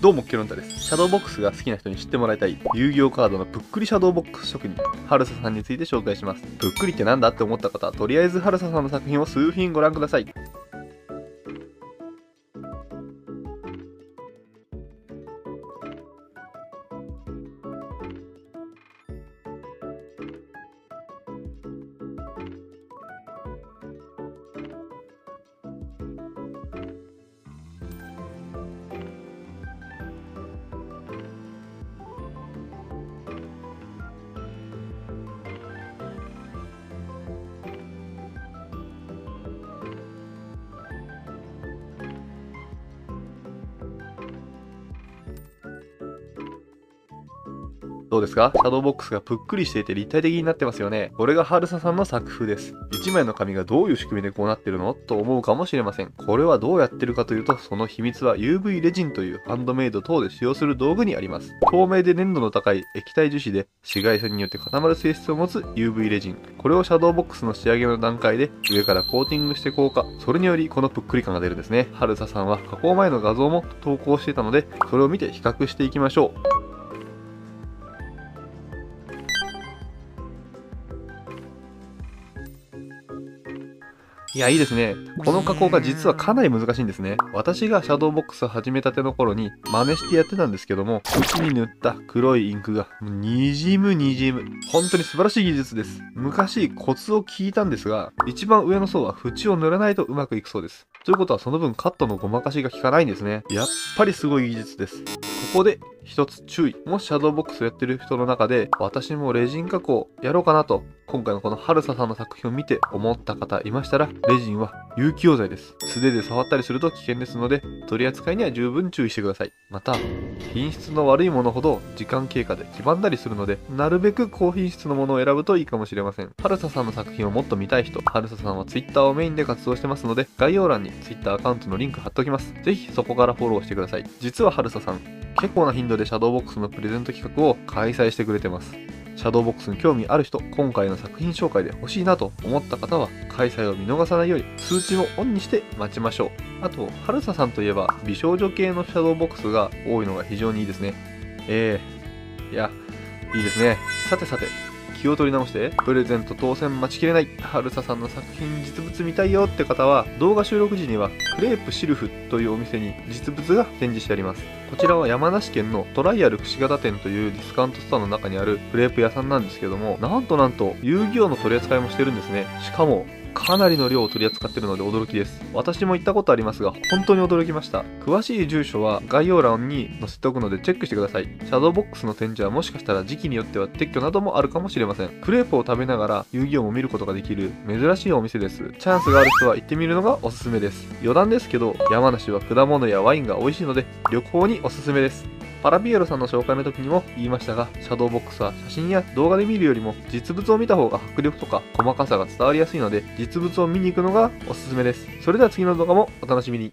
どうもケロンタです。シャドーボックスが好きな人に知ってもらいたい遊戯王カードのぷっくりシャドーボックス職人ハルサさんについて紹介します。ぷっくりってなんだって思った方はとりあえずハルサさんの作品を数品ご覧ください。どうですか？シャドーボックスがぷっくりしていて立体的になってますよね。これがハルサさんの作風です。1枚の紙がどういう仕組みでこうなってるのと思うかもしれません。これはどうやってるかというと、その秘密は UV レジンというハンドメイド等で使用する道具にあります。透明で粘度の高い液体樹脂で紫外線によって固まる性質を持つ UV レジン。これをシャドーボックスの仕上げの段階で上からコーティングして硬化。それによりこのぷっくり感が出るんですね。ハルサさんは加工前の画像も投稿していたので、それを見て比較していきましょう。いや、いいですね。この加工が実はかなり難しいんですね。私がシャドーボックスを始めたての頃に真似してやってたんですけども、口に塗った黒いインクがにじむ。本当に素晴らしい技術です。昔コツを聞いたんですが、一番上の層は縁を塗らないとうまくいくそうです。ということはその分カットのごまかしが効かないんですね。やっぱりすごい技術です。ここで一つ注意。もしシャドーボックスをやってる人の中で、私もレジン加工やろうかなと今回のこのハルサさんの作品を見て思った方いましたら、レジンは有機溶剤です。素手で触ったりすると危険ですので、取り扱いには十分注意してください。また品質の悪いものほど時間経過で黄ばんだりするので、なるべく高品質のものを選ぶといいかもしれません。ハルサさんの作品をもっと見たい人、ハルサさんは Twitter をメインで活動してますので、概要欄に Twitter アカウントのリンク貼っておきます。是非そこからフォローしてください。実はハルサさん、結構な頻度でシャドーボックスのプレゼント企画を開催してくれてます。シャドーボックスに興味ある人、今回の作品紹介で欲しいなと思った方は、開催を見逃さないように通知をオンにして待ちましょう。あと、ハルサさんといえば美少女系のシャドーボックスが多いのが非常にいいですね。いいですね。さて、気を取り直してプレゼント当選待ちきれない、ハルサさんの作品実物見たいよって方は、動画収録時にはクレープシルフというお店に実物が展示してあります。こちらは山梨県のトライアル櫛形店というディスカウントストアの中にあるクレープ屋さんなんですけども、なんと遊戯王の取り扱いもしてるんですね。しかもかなりの量を取り扱ってるので驚きです。私も行ったことありますが、本当に驚きました。詳しい住所は概要欄に載せておくのでチェックしてください。シャドーボックスの展示はもしかしたら時期によっては撤去などもあるかもしれません。クレープを食べながら遊戯王も見ることができる珍しいお店です。チャンスがある人は行ってみるのがおすすめです。余談ですけど、山梨は果物やワインが美味しいので旅行におすすめです。パラピエロさんの紹介の時にも言いましたが、シャドーボックスは写真や動画で見るよりも実物を見た方が迫力とか細かさが伝わりやすいので、実物を見に行くのがおすすめです。それでは次の動画もお楽しみに。